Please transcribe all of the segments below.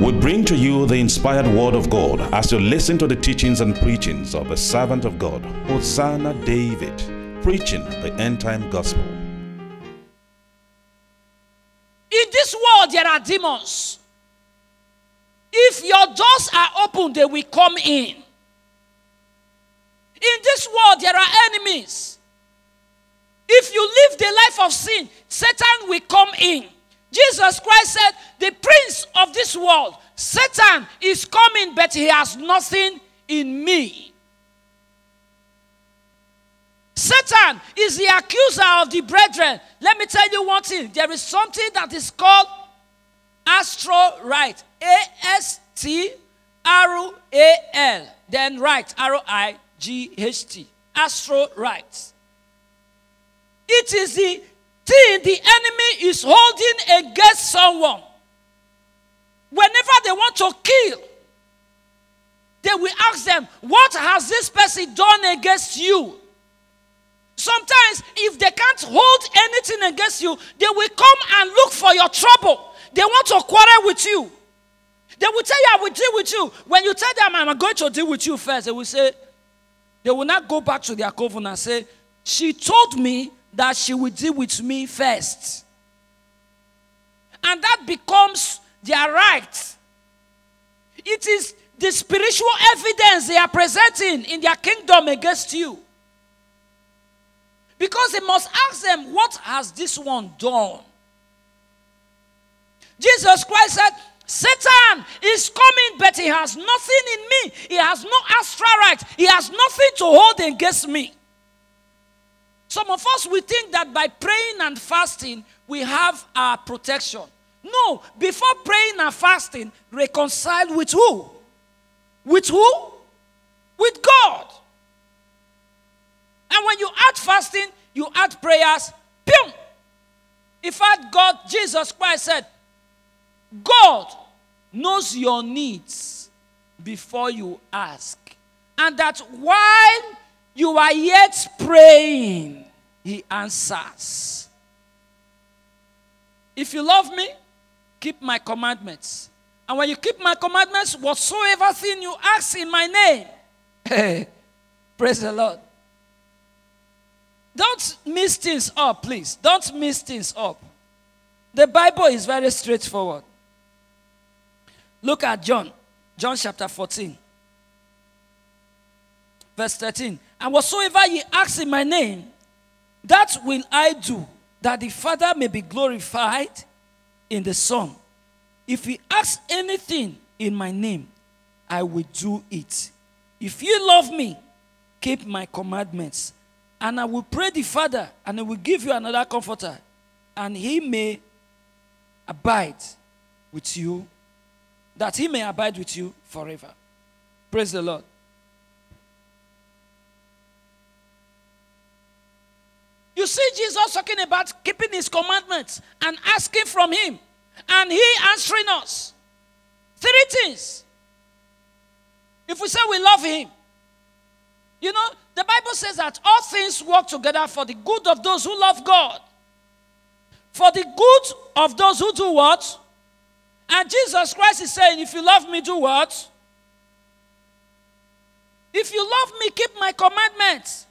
We bring to you the inspired word of God as you listen to the teachings and preachings of the servant of God, Hosanna David, preaching the end-time gospel. In this world there are demons. If your doors are open, they will come in. In this world there are enemies. If you live the life of sin, Satan will come in. Jesus Christ said, the prince of this world, Satan, is coming, but he has nothing in me. Satan is the accuser of the brethren. Let me tell you one thing. There is something that is called astral right. A-S-T-R-A-L. Then right. R-I-G-H-T. Astral right. It is the thing the enemy is holding against someone. Whenever they want to kill, they will ask them, what has this person done against you? Sometimes, if they can't hold anything against you, they will come and look for your trouble. They want to quarrel with you. They will tell you, I will deal with you. When you tell them, I'm going to deal with you first, they will say, they will not go back to their covenant and say, she told me that she will deal with me first. And that becomes their right. It is the spiritual evidence they are presenting in their kingdom against you. Because they must ask them, what has this one done? Jesus Christ said, Satan is coming, but he has nothing in me. He has no astral right. He has nothing to hold against me. Some of us, we think that by praying and fasting, we have our protection. No, before praying and fasting, reconcile with who? With who? With God. And when you add fasting, you add prayers. Boom! In fact, God, Jesus Christ said, God knows your needs before you ask. And that while you are yet praying, he answers. If you love me, keep my commandments. And when you keep my commandments, whatsoever thing you ask in my name, hey, praise the Lord. Don't mix things up, please. Don't mix things up. The Bible is very straightforward. Look at John. John chapter 14. Verse 13. And whatsoever ye ask in my name, that will I do, that the Father may be glorified in the Son. If ye ask anything in my name, I will do it. If ye love me, keep my commandments. And I will pray the Father, and I will give you another comforter, and he may abide with you, that he may abide with you forever. Praise the Lord. You see Jesus talking about keeping his commandments and asking from him, and he answering us. Three things. If we say we love him, you know, the Bible says that all things work together for the good of those who love God. For the good of those who do what? And Jesus Christ is saying, if you love me, do what? If you love me, keep my commandments.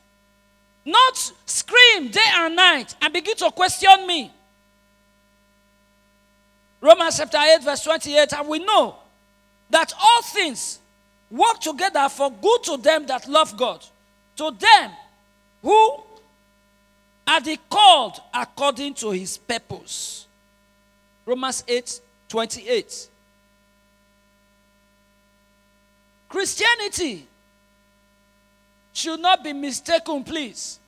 Not scream day and night and begin to question me. Romans chapter 8 verse 28, and we know that all things work together for good to them that love God, to them who are the called according to his purpose. Romans 8:28. Christianity should not be mistaken, please.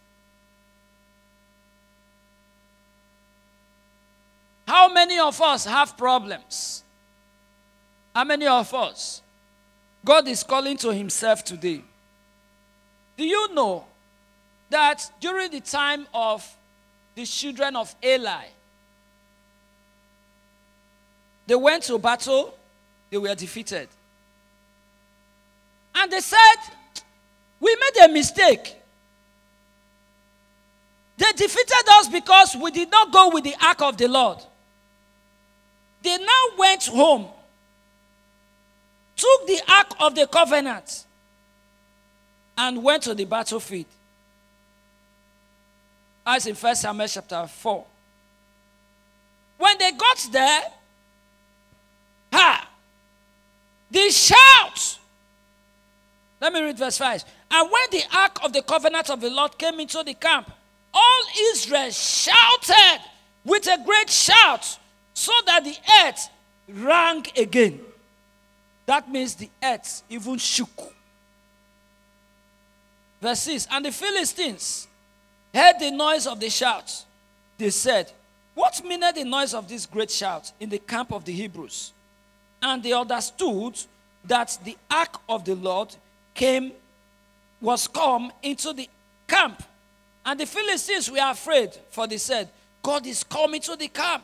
How many of us have problems? How many of us? God is calling to himself today. Do you know that during the time of the children of Eli, they went to battle, they were defeated. And they said, we made a mistake. They defeated us because we did not go with the ark of the Lord. They now went home took the Ark of the Covenant and went to the battlefield. As in 1 Samuel chapter 4. When they got there, the shout. Let me read verse 5. And when the Ark of the Covenant of the Lord came into the camp, all Israel shouted with a great shout, so that the earth rang again. That means the earth even shook. Verse 6. And the Philistines heard the noise of the shout. They said, what meaneth the noise of this great shout in the camp of the Hebrews? And they understood that the ark of the Lord was come into the camp. And the Philistines were afraid, for they said, God is coming to the camp.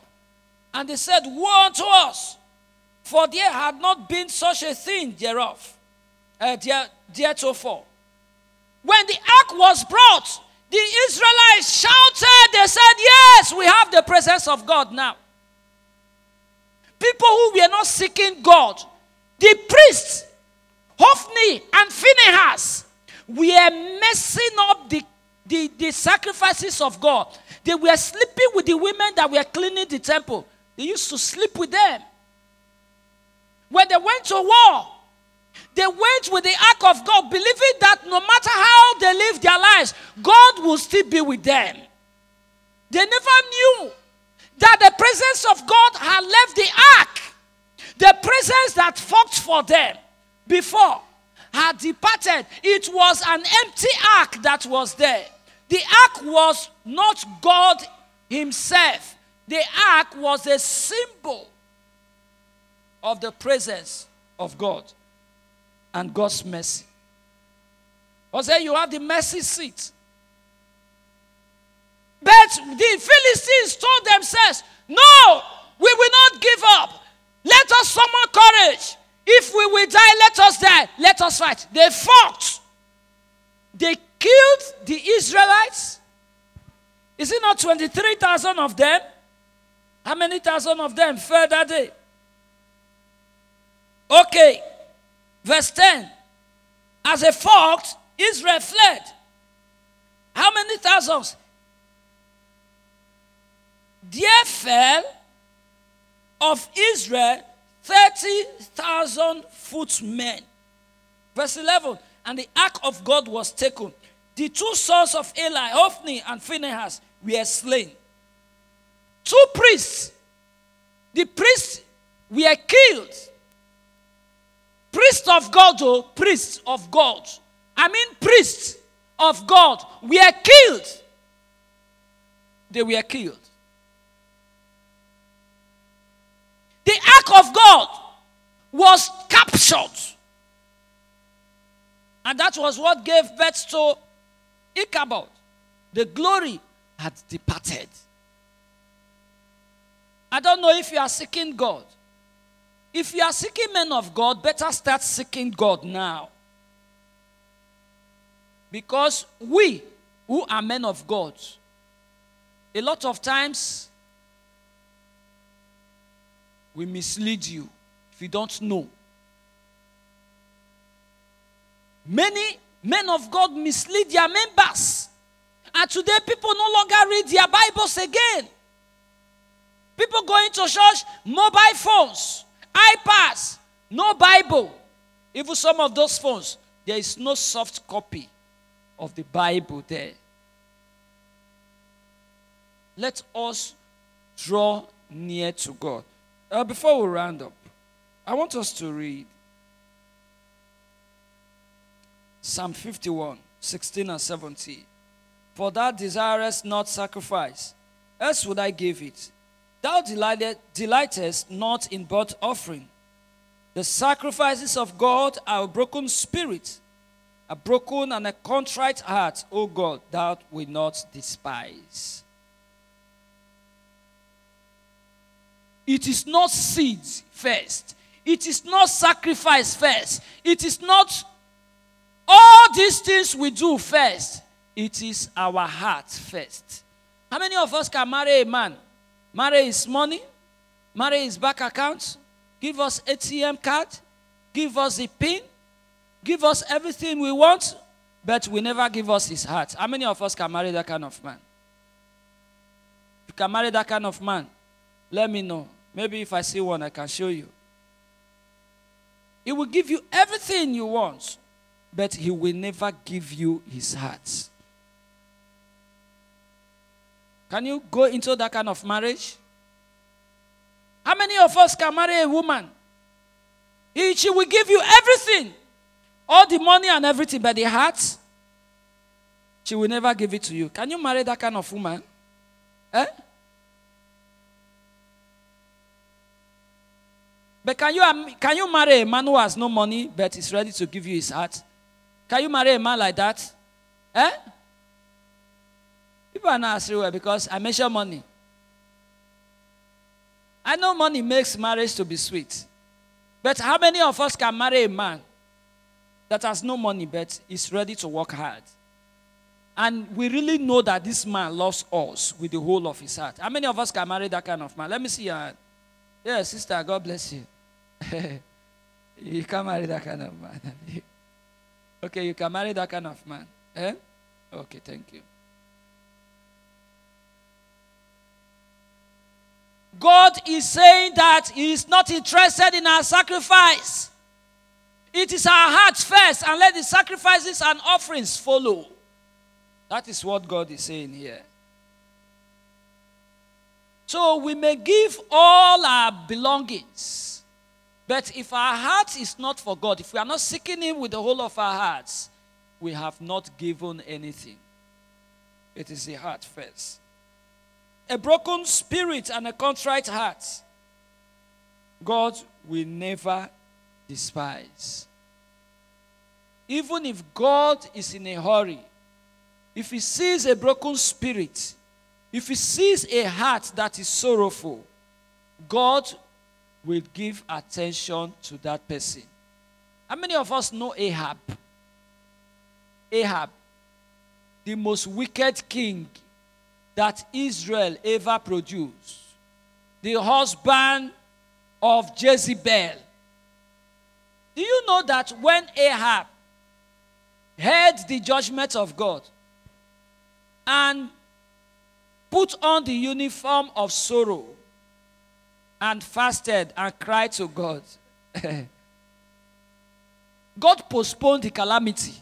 And they said, woe unto us, for there had not been such a thing theretofore. When the ark was brought, the Israelites shouted. They said, yes, we have the presence of God now. People who were not seeking God, the priests, Hophni and Phinehas, were messing up the sacrifices of God. They were sleeping with the women that were cleaning the temple. They used to sleep with them. When they went to war, they went with the ark of God, believing that no matter how they live their lives, God will still be with them. They never knew that the presence of God had left the ark. The presence that fought for them before had departed. It was an empty ark that was there. The ark was not God himself. The ark was a symbol of the presence of God and God's mercy. Jose, you have the mercy seat. But the Philistines told themselves, no, we will not give up. Let us summon courage. If we will die, let us die. Let us fight. They fought. They killed the Israelites. Is it not 23,000 of them? How many thousand of them fell that day? Okay. Verse 10. As they fought, Israel fled. How many thousands? There fell of Israel 30,000 footmen. Verse 11. And the ark of God was taken. The two sons of Eli, Hophni and Phinehas, were slain. Two priests. The priests were killed. Priests of God, though. Priests of God. I mean priests of God were killed. They were killed. The ark of God was captured. And that was what gave birth to Ichabod. The glory had departed. I don't know if you are seeking God. If you are seeking men of God, better start seeking God now. Because we who are men of God, a lot of times, we mislead you if you don't know. Many men of God mislead their members. And today people no longer read their Bibles again. People going to church, mobile phones, iPads, no Bible. Even some of those phones, there is no soft copy of the Bible there. Let us draw near to God. Before we round up, I want us to read Psalm 51, 16 and 17. For thou desirest not sacrifice, else would I give it. Thou delightest not in burnt offering. The sacrifices of God are a broken spirit, a broken and a contrite heart, O God, thou wilt not despise. It is not seeds first. It is not sacrifice first. It is not all these things we do first. It is our heart first. How many of us can marry a man? Marry his money? Marry his bank account? Give us ATM card? give us the pin, give us everything we want, but will never give us his heart. How many of us can marry that kind of man? If you can marry that kind of man, let me know. Maybe if I see one, I can show you. He will give you everything you want, but he will never give you his heart. Can you go into that kind of marriage? How many of us can marry a woman? She will give you everything, all the money and everything, but the heart, she will never give it to you. Can you marry that kind of woman? Eh? But can you marry a man who has no money but is ready to give you his heart? Can you marry a man like that? Eh? People are not everywhere because I measure money. I know money makes marriage to be sweet. But how many of us can marry a man that has no money but is ready to work hard? And we really know that this man loves us with the whole of his heart. How many of us can marry that kind of man? Let me see your hand. Yeah, sister, God bless you. You can marry that kind of man. Okay, you can marry that kind of man. Eh? Okay, thank you. God is saying that he is not interested in our sacrifice. It is our heart first, and let the sacrifices and offerings follow. That is what God is saying here. So we may give all our belongings, but if our heart is not for God, if we are not seeking him with the whole of our hearts, we have not given anything. It is the heart first. A broken spirit and a contrite heart, God will never despise. Even if God is in a hurry, if he sees a broken spirit, if he sees a heart that is sorrowful, God will give attention to that person. How many of us know Ahab? Ahab, the most wicked king that Israel ever produced. The husband of Jezebel. Do you know that when Ahab heard the judgment of God and put on the uniform of sorrow and fasted and cried to God, God postponed the calamity.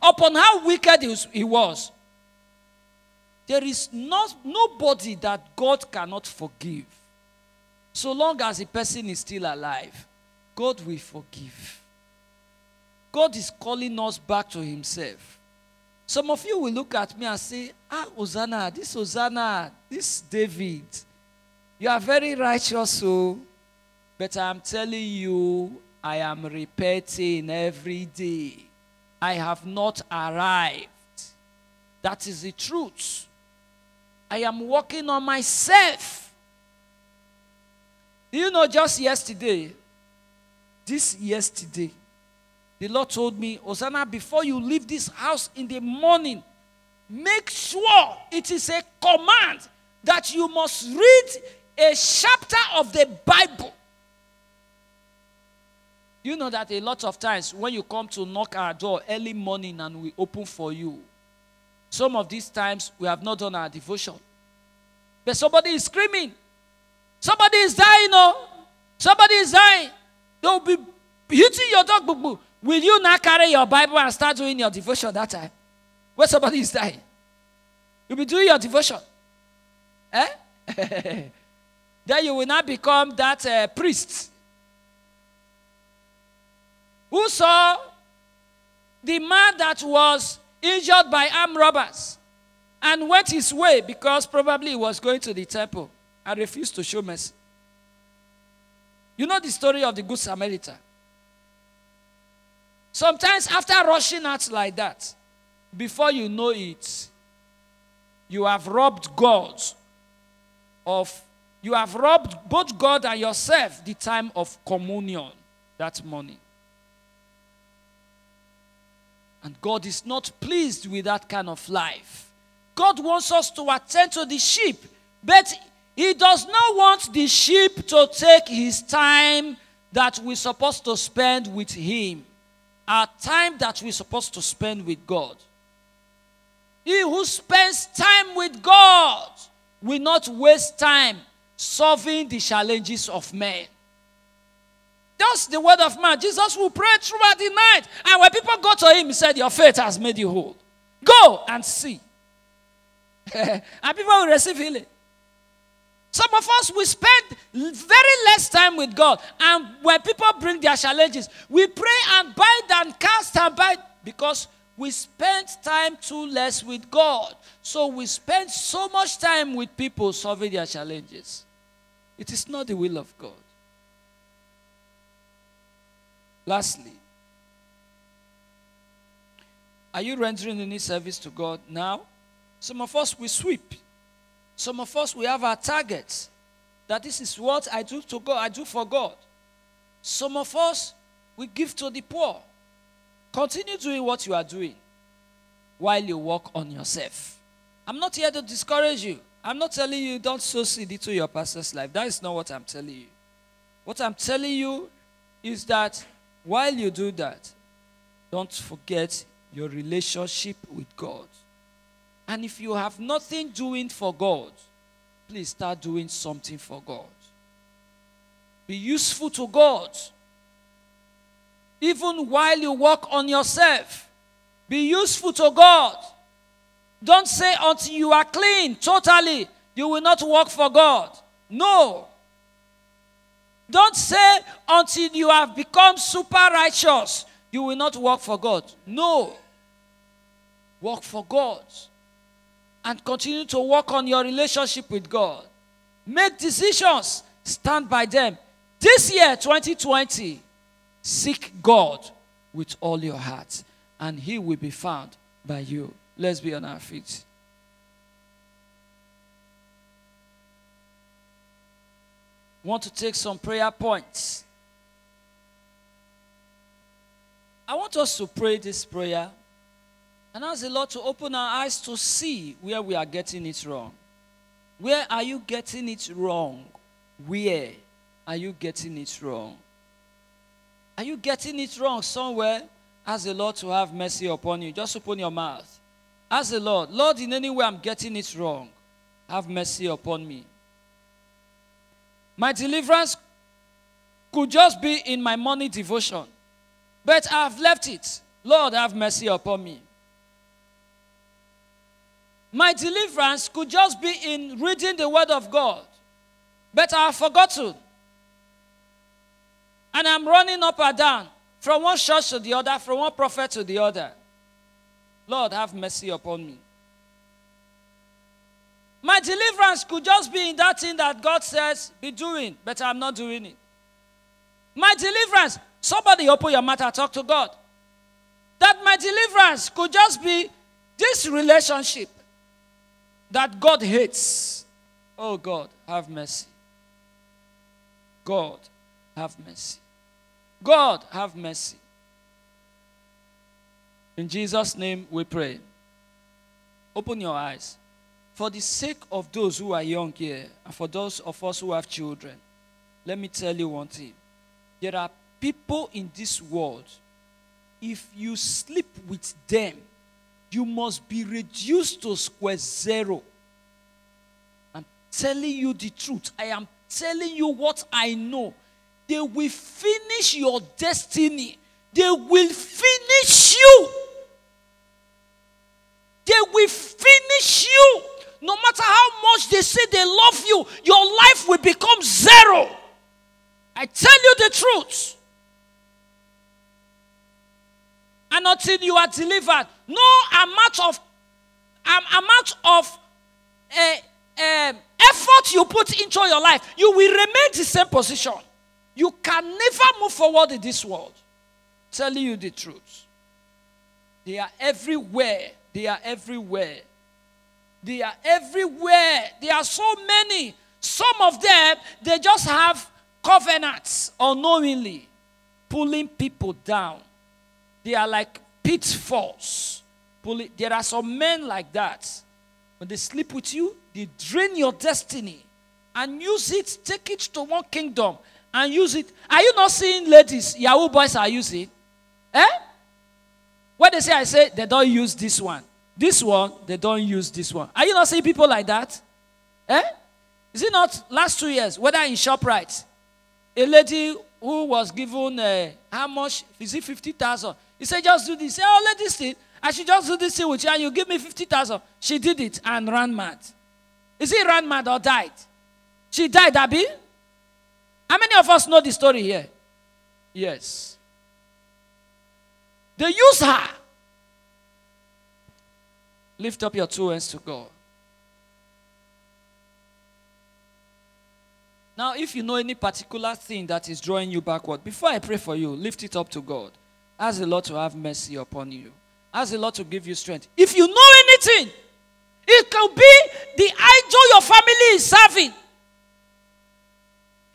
Upon how wicked he was, there is nobody that God cannot forgive. So long as the person is still alive, God will forgive. God is calling us back to himself. Some of you will look at me and say, ah, Hosanna, this David, you are very righteous, so, but I am telling you, I am repenting every day. I have not arrived. That is the truth. I am working on myself. Do you know, just yesterday, the Lord told me, Hosanna, before you leave this house in the morning, make sure it is a command that you must read a chapter of the Bible. You know that a lot of times when you come to knock our door early morning and we open for you, some of these times we have not done our devotion. But somebody is screaming. Somebody is dying, oh. Somebody is dying. They will be hitting your dog, boo boo. Will you not carry your Bible and start doing your devotion that time? When somebody is dying, you'll be doing your devotion. Eh? Then you will not become that priest who saw the man that was injured by armed robbers and went his way because probably he was going to the temple and refused to show mercy. You know the story of the Good Samaritan. Sometimes after rushing out like that, before you know it, you have robbed God of, you have robbed both God and yourself the time of communion that morning. And God is not pleased with that kind of life. God wants us to attend to the sheep, but he does not want the sheep to take his time that we're supposed to spend with Him, our time that we're supposed to spend with God. He who spends time with God will not waste time solving the challenges of men. That's the word of man. Jesus will pray throughout the night. And when people go to him, he said, your faith has made you whole. Go and see. And people will receive healing. Some of us, we spend very less time with God. And when people bring their challenges, we pray and bind and cast and bind. Because we spend time too less with God. So we spend so much time with people solving their challenges. It is not the will of God. Lastly, are you rendering any service to God now? Some of us, we sweep. Some of us, we have our targets. That this is what I do to God, I do for God. Some of us, we give to the poor. Continue doing what you are doing while you work on yourself. I'm not here to discourage you. I'm not telling you don't sow seed into your pastor's life. That is not what I'm telling you. What I'm telling you is that while you do that, don't forget your relationship with God. And if you have nothing doing for God, please start doing something for God. Be useful to God. Even while you work on yourself, be useful to God. Don't say until you are clean, totally, you will not work for God. No. Don't say until you have become super righteous, you will not work for God. No. Work for God. And continue to work on your relationship with God. Make decisions. Stand by them. This year, 2020, seek God with all your heart. And He will be found by you. Let's be on our feet. Want to take some prayer points. I want us to pray this prayer and ask the Lord to open our eyes to see where we are getting it wrong. Where are you getting it wrong? Where are you getting it wrong? Are you getting it wrong somewhere? Ask the Lord to have mercy upon you. Just open your mouth. Ask the Lord, Lord, in any way I'm getting it wrong, have mercy upon me. My deliverance could just be in my morning devotion. But I've left it. Lord, have mercy upon me. My deliverance could just be in reading the Word of God. But I've forgotten. And I'm running up and down from one church to the other, from one prophet to the other. Lord, have mercy upon me. My deliverance could just be in that thing that God says, be doing, but I'm not doing it. My deliverance, somebody open your mouth and talk to God. That my deliverance could just be this relationship that God hates. Oh God, have mercy. God, have mercy. God, have mercy. In Jesus' name we pray. Open your eyes. For the sake of those who are young here, and for those of us who have children, let me tell you one thing. There are people in this world, if you sleep with them, you must be reduced to square zero. I'm telling you the truth. I am telling you what I know. They will finish your destiny. They will finish you. They will finish you. No matter how much they say they love you, your life will become zero. I tell you the truth. And until you are delivered, no amount of effort you put into your life, you will remain the same position. You can never move forward in this world. Telling you the truth. They are everywhere. They are everywhere. They are everywhere. There are so many. Some of them, they just have covenants unknowingly pulling people down. They are like pitfalls. There are some men like that. When they sleep with you, they drain your destiny and use it, take it to one kingdom and use it. Are you not seeing ladies, Yahoo boys are using? Eh? What they say, I say, they don't use this one. This one, they don't use this one. Are you not seeing people like that? Eh? Is it not last 2 years, whether in ShopRite, a lady who was given, how much? Is it 50,000? He said, just do this. He said, oh, let this thing. I should just do this thing with you, and you give me 50,000. She did it and ran mad. Is it ran mad or died? She died, Abby. How many of us know the story here? Yes. They use her. Lift up your two hands to God. Now, if you know any particular thing that is drawing you backward, before I pray for you, lift it up to God. Ask the Lord to have mercy upon you. Ask the Lord to give you strength. If you know anything, it can be the idol your family is serving.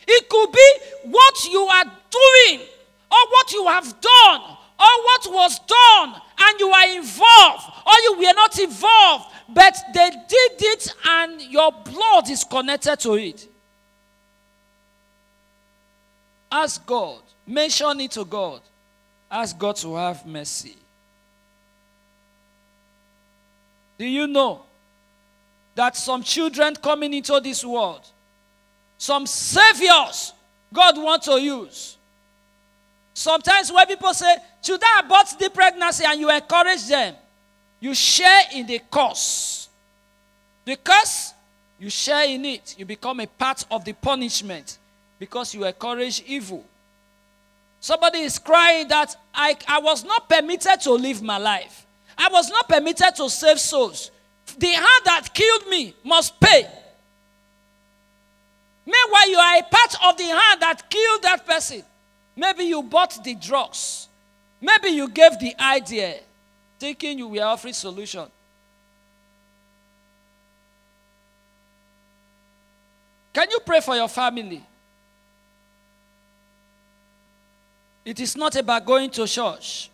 It could be what you are doing, or what you have done, or what was done, and you are involved, or you were not involved, but they did it and your blood is connected to it. Ask God. Mention it to God. Ask God to have mercy. Do you know that some children coming into this world, some saviors God wants to use? Sometimes when people say, should I abort the pregnancy, and you encourage them, you share in the curse. The curse, you share in it. You become a part of the punishment because you encourage evil. Somebody is crying that I was not permitted to live my life. I was not permitted to save souls. The hand that killed me must pay. Meanwhile, you are a part of the hand that killed that person. Maybe you bought the drugs. Maybe you gave the idea, thinking you were offering solution. Can you pray for your family? It is not about going to church.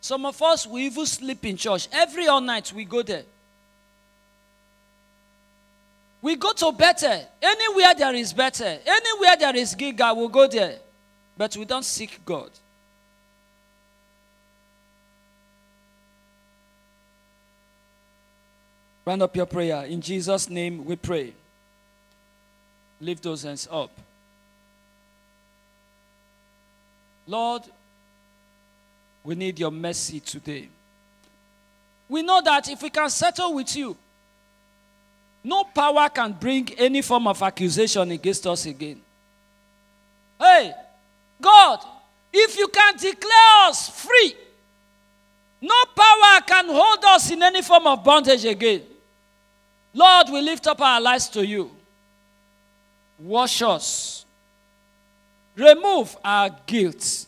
Some of us, we even sleep in church. Every all night, we go there. We go to better. Anywhere there is better. Anywhere there is giga, we'll go there. But we don't seek God. Round up your prayer. In Jesus' name we pray. Lift those hands up. Lord, we need your mercy today. We know that if we can settle with you, no power can bring any form of accusation against us again. Hey, God, if you can declare us free, no power can hold us in any form of bondage again. Lord, we lift up our lives to you. Wash us. Remove our guilt.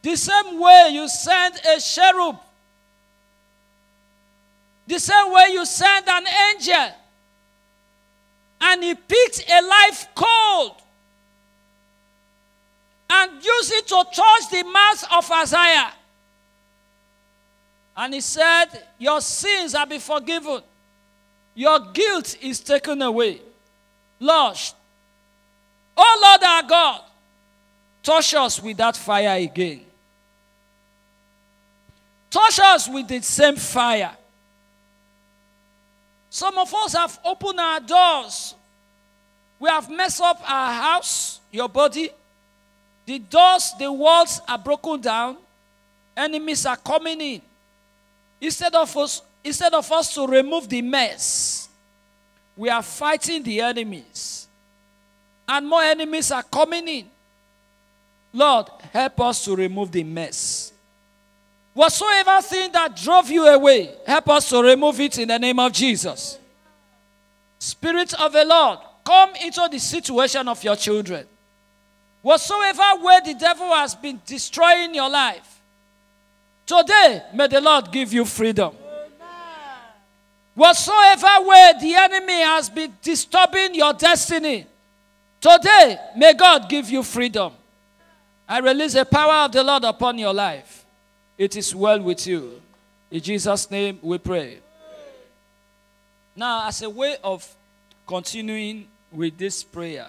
The same way you send a cherub, the same way you send an angel, and he picked a live coal and used it to touch the mouth of Isaiah. And he said, your sins are be forgiven. Your guilt is taken away. Lord, oh Lord our God, touch us with that fire again. Touch us with the same fire. Some of us have opened our doors. We have messed up our house, your body. The doors, the walls are broken down. Enemies are coming in. Instead of us to remove the mess, we are fighting the enemies. And more enemies are coming in. Lord, help us to remove the mess. Whatsoever thing that drove you away, help us to remove it in the name of Jesus. Spirit of the Lord, come into the situation of your children. Whatsoever way the devil has been destroying your life, today may the Lord give you freedom. Whatsoever way the enemy has been disturbing your destiny, today, may God give you freedom. I release the power of the Lord upon your life. It is well with you. In Jesus' name we pray. Now, as a way of continuing with this prayer,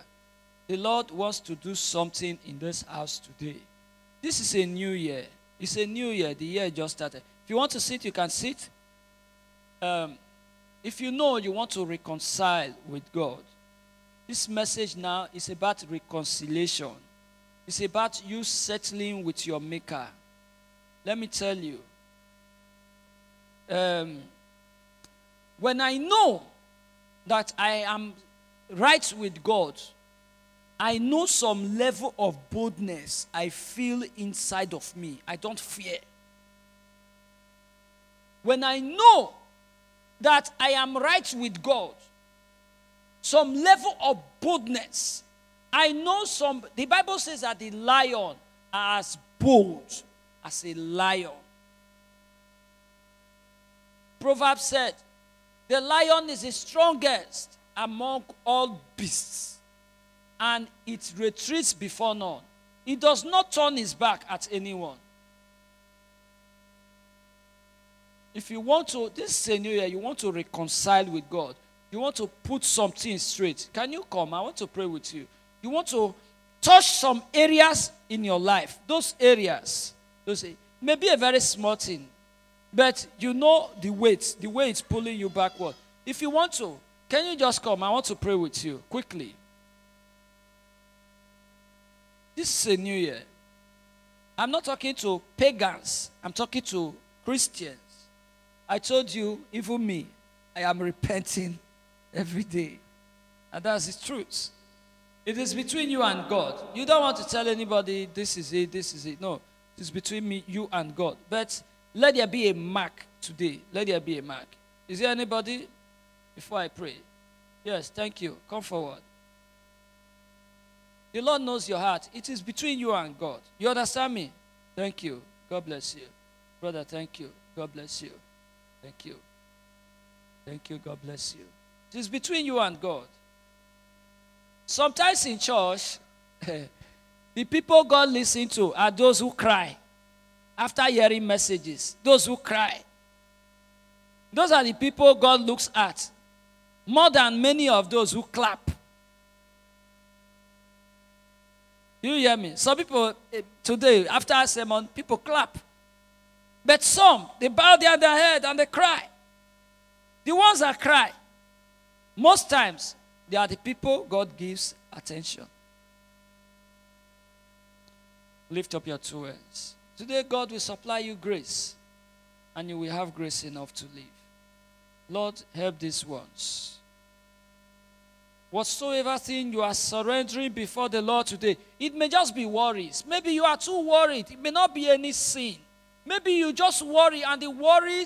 The Lord wants to do something in this house today. This is a new year. It's a new year. The year just started. If you want to sit, you can sit. If you know you want to reconcile with God, this message now is about reconciliation. It's about you settling with your maker. Let me tell you. When I know that I am right with God, I know some level of boldness I feel inside of me. I don't fear. When I know that I am right with God, some level of boldness. I know some, the Bible says that the lion are as bold as a lion. Proverbs said, the lion is the strongest among all beasts, and it retreats before none. It does not turn his back at anyone. If you want to, this is a new year, you want to reconcile with God. You want to put something straight. Can you come? I want to pray with you. You want to touch some areas in your life. Those areas, maybe a very small thing, but you know the weight. The way it's pulling you backward. If you want to, can you just come? I want to pray with you quickly. This is a new year. I'm not talking to pagans. I'm talking to Christians. I told you, even me, I am repenting every day. And that's the truth. It is between you and God. You don't want to tell anybody, this is it, this is it. No, it's between me, you and God. But let there be a mark today. Let there be a mark. Is there anybody? Before I pray. Yes, thank you. Come forward. The Lord knows your heart. It is between you and God. You understand me? Thank you. God bless you. Brother, thank you. God bless you. Thank you. Thank you. God bless you. It is between you and God. Sometimes in church, the people God listens to are those who cry after hearing messages. Those who cry. Those are the people God looks at more than many of those who clap. You hear me? Some people, today, after a sermon, people clap. But some, they bow down their head and they cry. The ones that cry, most times, they are the people God gives attention. Lift up your two hands. Today, God will supply you grace, and you will have grace enough to live. Lord, help these ones. Whatsoever thing you are surrendering before the Lord today, it may just be worries. Maybe you are too worried. It may not be any sin. Maybe you just worry, and the worry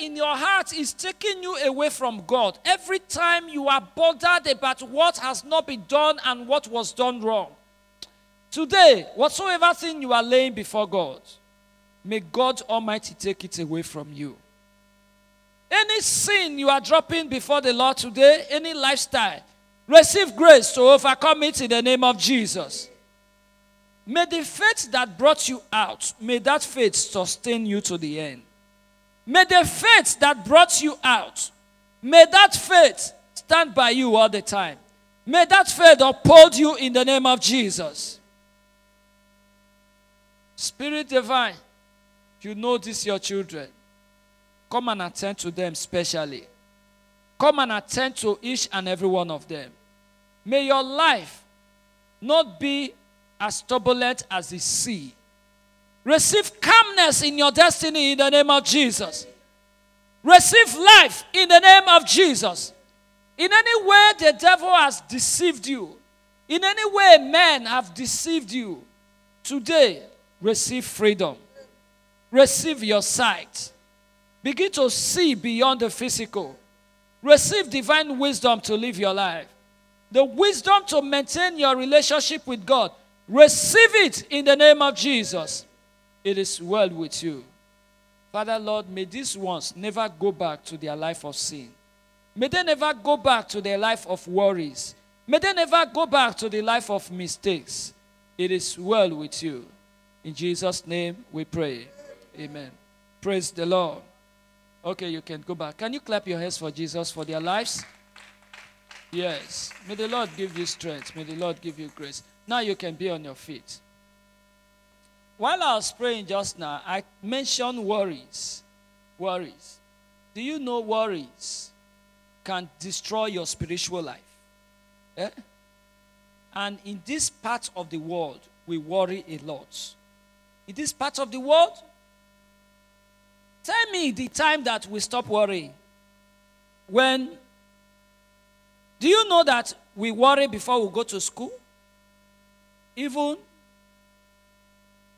in your heart is taking you away from God. Every time you are bothered about what has not been done and what was done wrong. Today, whatsoever thing you are laying before God, may God Almighty take it away from you. Any sin you are dropping before the Lord today, any lifestyle, receive grace to overcome it in the name of Jesus. May the faith that brought you out, may that faith sustain you to the end. May the faith that brought you out, may that faith stand by you all the time. May that faith uphold you in the name of Jesus. Spirit divine, you know this, your children. Come and attend to them specially. Come and attend to each and every one of them. May your life not be as turbulent as the sea. Receive calmness in your destiny in the name of Jesus. Receive life in the name of Jesus. In any way the devil has deceived you, in any way men have deceived you, today receive freedom. Receive your sight. Begin to see beyond the physical. Receive divine wisdom to live your life. The wisdom to maintain your relationship with God. Receive it in the name of Jesus. It is well with you. Father, Lord, may these ones never go back to their life of sin. May they never go back to their life of worries. May they never go back to the life of mistakes. It is well with you. In Jesus' name we pray. Amen. Praise the Lord. Okay, you can go back. Can you clap your hands for Jesus for their lives? Yes. May the Lord give you strength. May the Lord give you grace. Now you can be on your feet. While I was praying just now, I mentioned worries. Worries. Do you know worries can destroy your spiritual life? Eh? And in this part of the world, we worry a lot. In this part of the world, tell me the time that we stop worrying. When? Do you know that we worry before we go to school? Even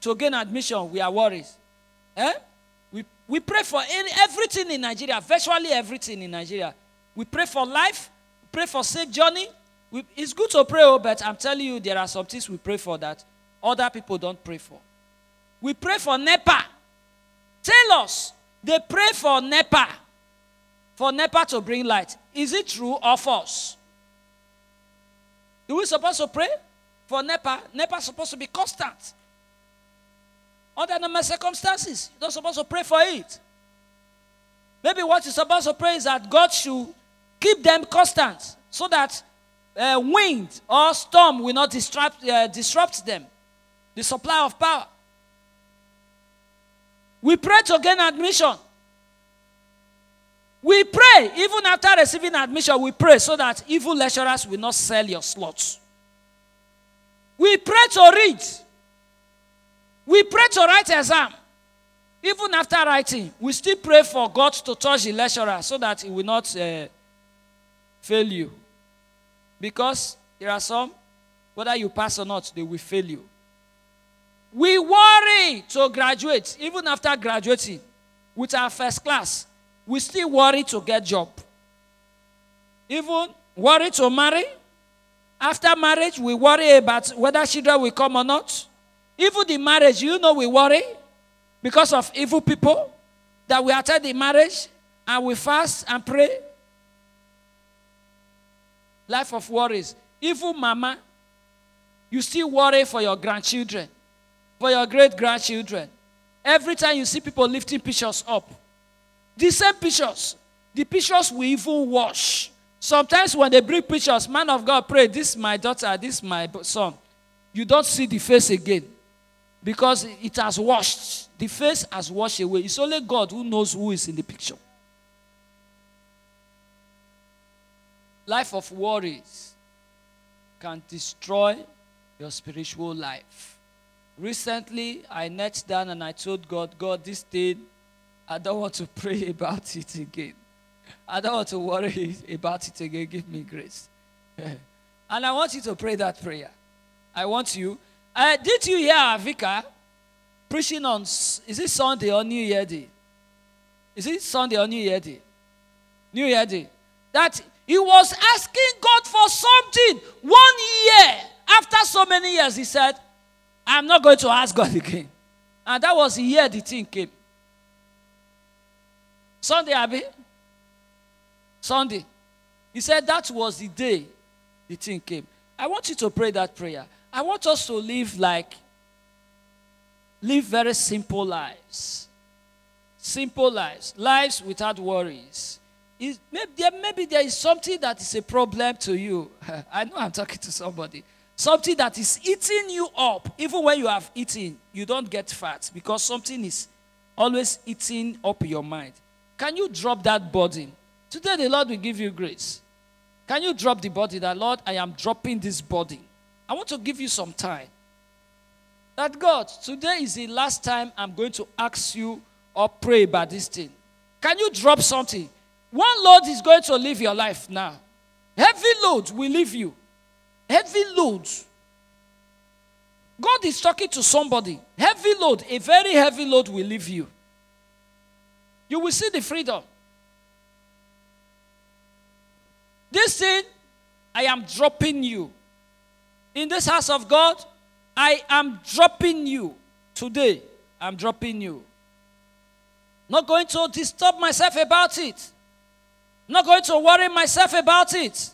to gain admission, we are worried. Eh? We pray for everything in Nigeria, virtually everything in Nigeria. We pray for life, we pray for safe journey. It's good to pray, but I'm telling you, there are some things we pray for that other people don't pray for. We pray for NEPA. Tell us, they pray for NEPA. For NEPA to bring light. Is it true or false? Do we supposed to pray for NEPA? NEPA is supposed to be constant. Under normal circumstances, you're not supposed to pray for it. Maybe what you're supposed to pray is that God should keep them constant so that wind or storm will not disrupt them. The supply of power. We pray to gain admission. We pray, even after receiving admission, we pray so that evil lecturers will not sell your slots. We pray to read. We pray to write exam. Even after writing, we still pray for God to touch the lecturer so that he will not fail you. Because there are some, whether you pass or not, they will fail you. We worry to graduate, even after graduating with our first class. We still worry to get a job. Even worry to marry. After marriage, we worry about whether children will come or not. Even the marriage, you know we worry because of evil people that we attend the marriage and we fast and pray. Life of worries. Even mama, you still worry for your grandchildren, for your great-grandchildren. Every time you see people lifting pictures up, the same pictures. The pictures we even wash. Sometimes when they bring pictures, man of God pray, this is my daughter, this is my son. You don't see the face again. Because it has washed. The face has washed away. It's only God who knows who is in the picture. Life of worries can destroy your spiritual life. Recently, I knelt down and I told God, God, this thing, I don't want to pray about it again. I don't want to worry about it again. Give me grace. And I want you to pray that prayer. I want you. Did you hear our vicar preaching on, is it Sunday or New Year Day? Is it Sunday or New Year Day? New Year Day. That he was asking God for something 1 year. After so many years, he said, I'm not going to ask God again. And that was the year the thing came. Sunday, Abi. Sunday. He said that was the day the thing came. I want you to pray that prayer. I want us to live very simple lives. Simple lives. Lives without worries. Maybe there is something that is a problem to you. I know I'm talking to somebody. Something that is eating you up. Even when you have eaten, you don't get fat because something is always eating up your mind. Can you drop that burden? Today the Lord will give you grace. Can you drop the burden that, Lord, I am dropping this burden. I want to give you some time. That God, today is the last time I'm going to ask you or pray about this thing. Can you drop something? One load is going to leave your life now. Heavy load will leave you. Heavy load. God is talking to somebody. Heavy load, a very heavy load will leave you. You will see the freedom. This thing, I am dropping you. In this house of God, I am dropping you. Today, I'm dropping you. Not going to disturb myself about it. Not going to worry myself about it.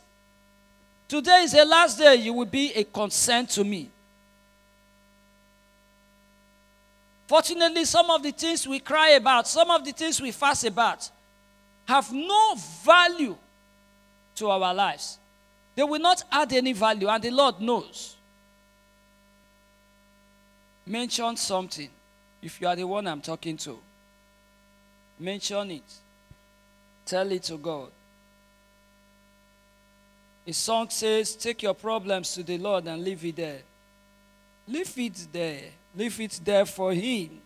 Today is the last day you will be a concern to me. Fortunately, some of the things we cry about, some of the things we fuss about, have no value to our lives. They will not add any value, and the Lord knows. Mention something. If you are the one I'm talking to, mention it. Tell it to God. A song says, take your problems to the Lord and leave it there. Leave it there. Leave it there for Him.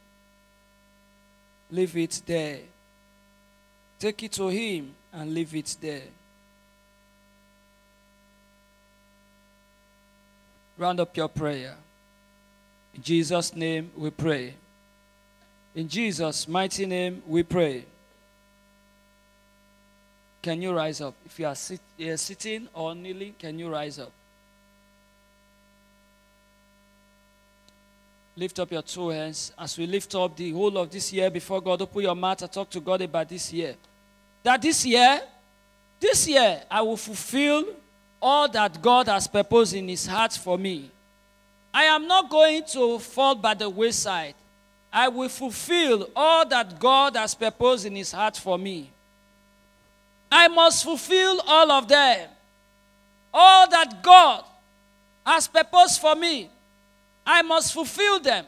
Leave it there. Take it to Him and leave it there. Round up your prayer. In Jesus' name we pray. In Jesus' mighty name we pray. Can you rise up? If you are sitting or kneeling, can you rise up? Lift up your two hands. As we lift up the whole of this year before God, open your mouth and talk to God about this year. That this year, I will fulfill all that God has proposed in His heart for me. I am not going to fall by the wayside. I will fulfill all that God has proposed in His heart for me. I must fulfill all of them. All that God has proposed for me, I must fulfill them.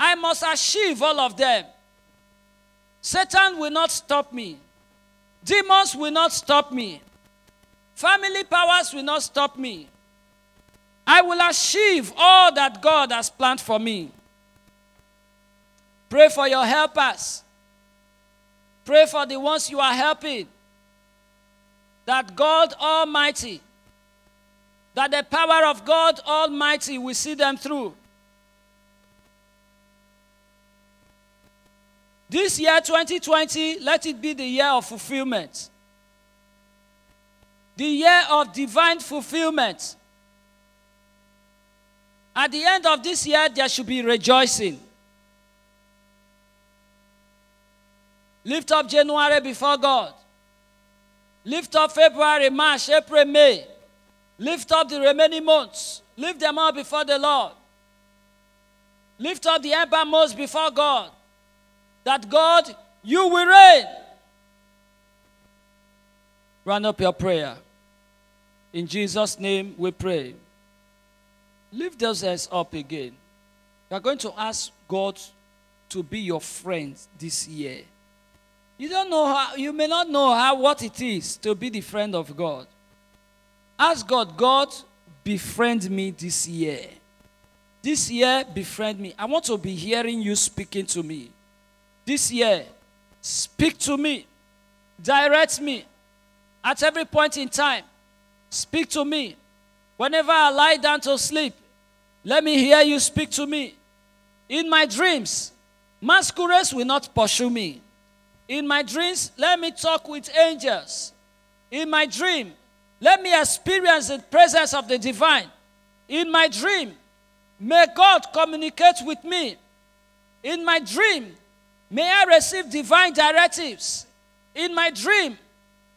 I must achieve all of them. Satan will not stop me. Demons will not stop me. Family powers will not stop me. I will achieve all that God has planned for me. Pray for your helpers. Pray for the ones you are helping. That God Almighty, that the power of God Almighty will see them through. This year, 2020, let it be the year of fulfillment. The year of divine fulfillment. At the end of this year, there should be rejoicing. Lift up January before God. Lift up February, March, April, May. Lift up the remaining months. Lift them all before the Lord. Lift up the ember months before God. That God, you will reign. Run up your prayer. In Jesus' name we pray. Lift those hands up again. You are going to ask God to be your friend this year. You may not know what it is to be the friend of God. Ask God, God, befriend me this year. This year, befriend me. I want to be hearing you speaking to me. This year, speak to me. Direct me. At every point in time, speak to me. Whenever I lie down to sleep, let me hear you speak to me. In my dreams, masquerades will not pursue me. In my dreams, let me talk with angels. In my dream, let me experience the presence of the divine. In my dream, may God communicate with me. In my dream, may I receive divine directives. In my dream,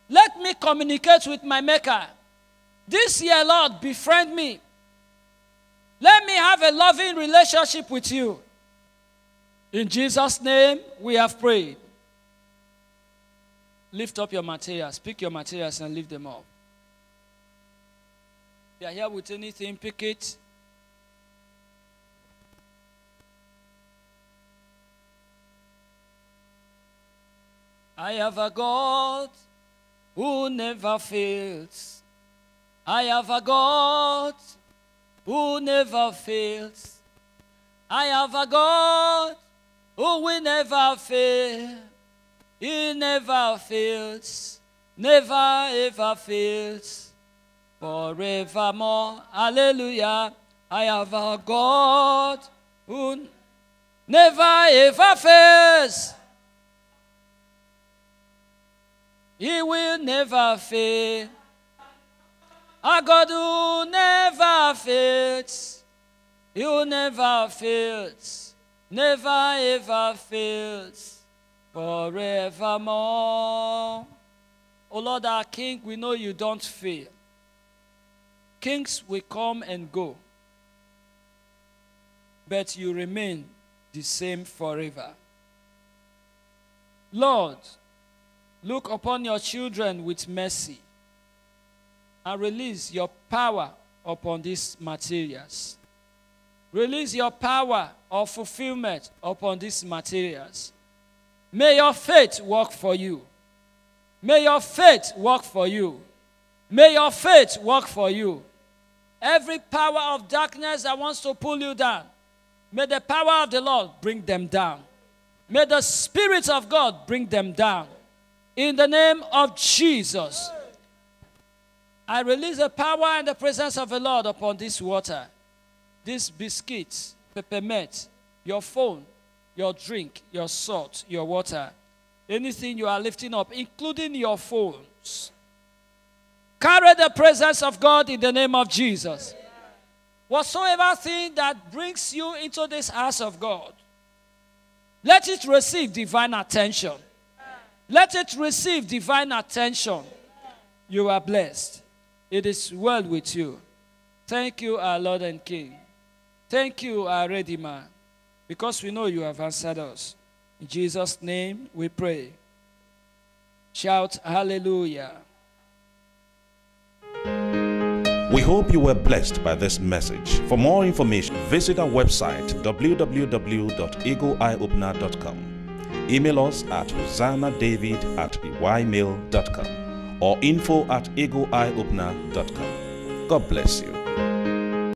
let me communicate with my Maker. This year, Lord, befriend me. Let me have a loving relationship with you. In Jesus' name, we have prayed. Lift up your materials. Pick your materials and lift them up. If you are here with anything, pick it. I have a God who never fails. I have a God who never fails. I have a God who will never fail. He never fails, never ever fails, forevermore. Hallelujah. I have a God who never ever fails. He will never fail. A God who never fails. He will never fails, never ever fails, forevermore. O Lord, our King, we know you don't fail. Kings will come and go, but you remain the same forever. Lord, look upon your children with mercy and release your power upon these materials. Release your power of fulfillment upon these materials. May your faith work for you. May your faith work for you. May your faith work for you. Every power of darkness that wants to pull you down, may the power of the Lord bring them down. May the Spirit of God bring them down. In the name of Jesus, I release the power and the presence of the Lord upon this water, these biscuits, peppermint, your phone, your drink, your salt, your water, anything you are lifting up, including your phones. Carry the presence of God in the name of Jesus. Whatsoever thing that brings you into this house of God, let it receive divine attention. Let it receive divine attention. You are blessed. It is well with you. Thank you, our Lord and King. Thank you, our Redeemer, because we know you have answered us. In Jesus' name we pray. Shout hallelujah. We hope you were blessed by this message. For more information, visit our website www.eagleeyeopener.com. Email us at hosanadavid@ymail.com or info@eagleeyeopener.com. God bless you.